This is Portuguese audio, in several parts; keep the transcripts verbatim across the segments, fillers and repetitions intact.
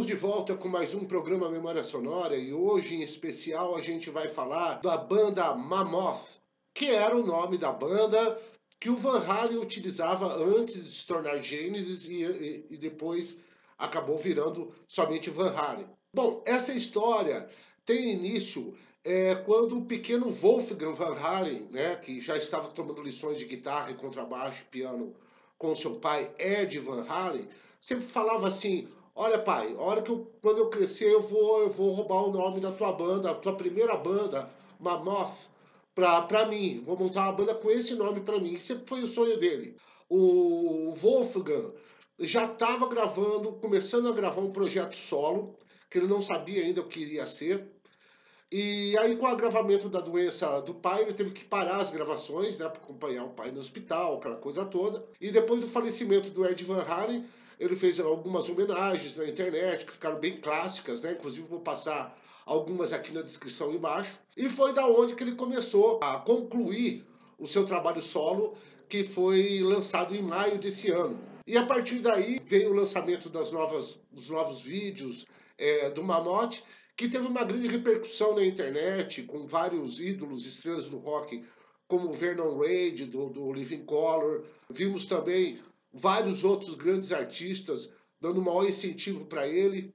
Estamos de volta com mais um programa Memória Sonora e hoje, em especial, a gente vai falar da banda Mammoth, que era o nome da banda que o Van Halen utilizava antes de se tornar Genesis e, e, e depois acabou virando somente Van Halen. Bom, essa história tem início é, quando o pequeno Wolfgang Van Halen, né, que já estava tomando lições de guitarra e contrabaixo e piano com seu pai, Ed Van Halen, sempre falava assim: olha, pai, a hora que eu, quando eu crescer eu vou, eu vou roubar o nome da tua banda, a tua primeira banda, Mammoth, pra, pra mim. Vou montar uma banda com esse nome pra mim. Sempre foi o sonho dele. O Wolfgang já estava gravando, começando a gravar um projeto solo, que ele não sabia ainda o que iria ser. E aí, com o agravamento da doença do pai, ele teve que parar as gravações, né, para acompanhar o pai no hospital, aquela coisa toda. E depois do falecimento do Ed Van Halen, ele fez algumas homenagens na internet, que ficaram bem clássicas, né? Inclusive vou passar algumas aqui na descrição embaixo. E foi da onde que ele começou a concluir o seu trabalho solo, que foi lançado em maio desse ano. E a partir daí veio o lançamento das novas, dos novos vídeos é, do Mammoth, que teve uma grande repercussão na internet, com vários ídolos, estrelas do rock, como Vernon Reid, do, do Living Colour. Vimos também vários outros grandes artistas dando maior incentivo para ele.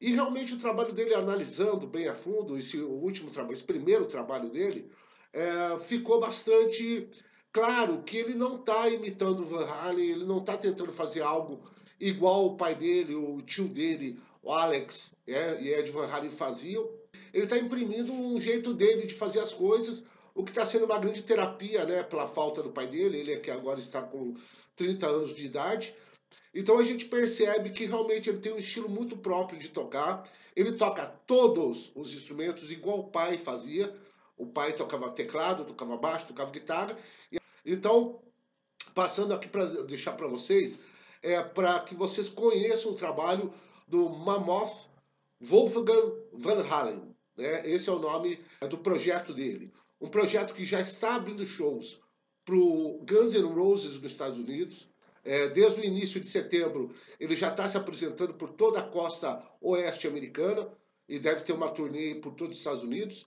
E realmente o trabalho dele, analisando bem a fundo, esse, último trabalho, esse primeiro trabalho dele, é, ficou bastante claro que ele não está imitando o Van Halen, ele não está tentando fazer algo igual o pai dele, o tio dele, o Alex é, e Ed Van Halen faziam. Ele está imprimindo um jeito dele de fazer as coisas, o que está sendo uma grande terapia, né, pela falta do pai dele. Ele é que agora está com trinta anos de idade. Então a gente percebe que realmente ele tem um estilo muito próprio de tocar. Ele toca todos os instrumentos igual o pai fazia. O pai tocava teclado, tocava baixo, tocava guitarra. Então, passando aqui para deixar para vocês, é para que vocês conheçam o trabalho do Mammoth Wolfgang Van Halen, né? Esse é o nome do projeto dele. Um projeto que já está abrindo shows para o Guns N' Roses nos Estados Unidos. É, desde o início de setembro ele já está se apresentando por toda a costa oeste americana e deve ter uma turnê por todos os Estados Unidos.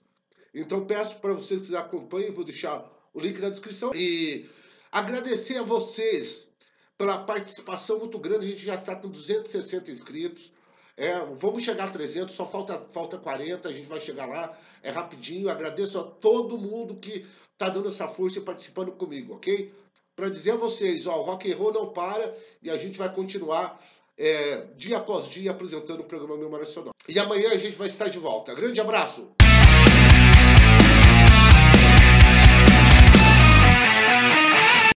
Então peço para vocês que acompanhem, vou deixar o link na descrição. E agradecer a vocês pela participação muito grande. A gente já está com duzentos e sessenta inscritos. É, vamos chegar a trezentos, só falta, falta quarenta, a gente vai chegar lá, é rapidinho. Agradeço a todo mundo que está dando essa força e participando comigo, ok? Para dizer a vocês, ó, o rock and roll não para e a gente vai continuar é, dia após dia apresentando o programa Memória Sonora. E amanhã a gente vai estar de volta. Grande abraço!